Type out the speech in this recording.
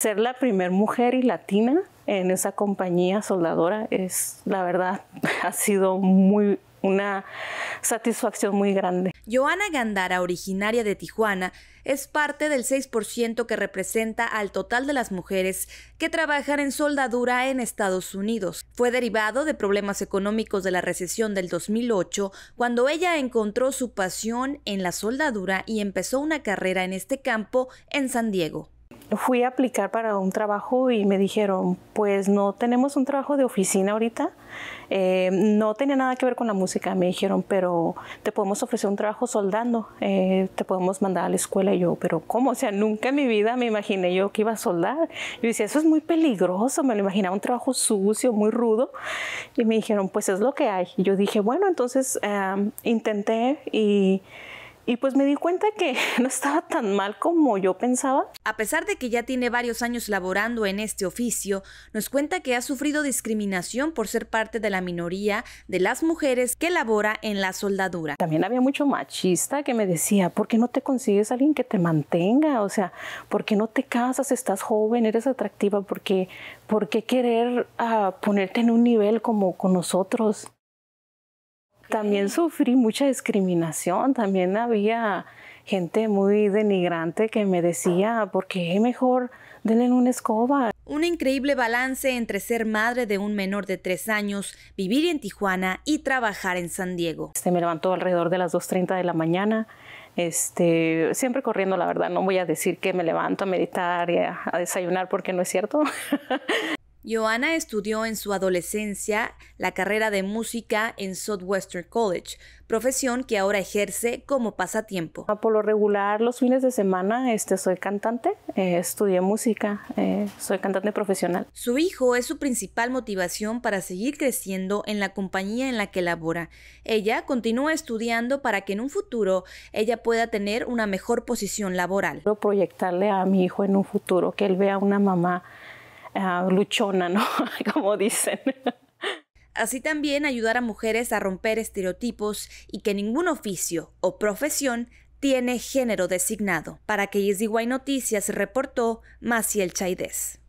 Ser la primer mujer y latina en esa compañía soldadora es, la verdad, ha sido una satisfacción muy grande. Johana Gandara, originaria de Tijuana, es parte del 6% que representa al total de las mujeres que trabajan en soldadura en Estados Unidos. Fue derivado de problemas económicos de la recesión del 2008, cuando ella encontró su pasión en la soldadura y empezó una carrera en este campo en San Diego. Fui a aplicar para un trabajo y me dijeron, pues no tenemos un trabajo de oficina ahorita, no tenía nada que ver con la música. Me dijeron, pero te podemos ofrecer un trabajo soldando, te podemos mandar a la escuela. Y yo, pero ¿cómo? O sea, nunca en mi vida me imaginé yo que iba a soldar. Yo decía, eso es muy peligroso, me lo imaginaba un trabajo sucio, muy rudo. Y me dijeron, pues es lo que hay. Y yo dije, bueno, entonces intenté y pues me di cuenta que no estaba tan mal como yo pensaba. A pesar de que ya tiene varios años laborando en este oficio, nos cuenta que ha sufrido discriminación por ser parte de la minoría de las mujeres que labora en la soldadura. También había mucho machista que me decía, ¿por qué no te consigues a alguien que te mantenga? O sea, ¿por qué no te casas? Estás joven, eres atractiva, ¿por qué querer ponerte en un nivel como con nosotros? También sufrí mucha discriminación, también había gente muy denigrante que me decía, ¿por qué mejor denle una escoba? Un increíble balance entre ser madre de un menor de 3 años, vivir en Tijuana y trabajar en San Diego. Me levantó alrededor de las 2:30 de la mañana. Siempre corriendo, la verdad, no voy a decir que me levanto a meditar y a desayunar porque no es cierto. Johana estudió en su adolescencia la carrera de música en Southwestern College, profesión que ahora ejerce como pasatiempo. Por lo regular, los fines de semana soy cantante, estudié música, soy cantante profesional. Su hijo es su principal motivación para seguir creciendo en la compañía en la que labora. Ella continúa estudiando para que en un futuro ella pueda tener una mejor posición laboral. Quiero proyectarle a mi hijo en un futuro que él vea una mamá luchona, ¿no? Como dicen. Así también ayudar a mujeres a romper estereotipos y que ningún oficio o profesión tiene género designado. Para que KSDY Noticias reportó Massiel Cháidez.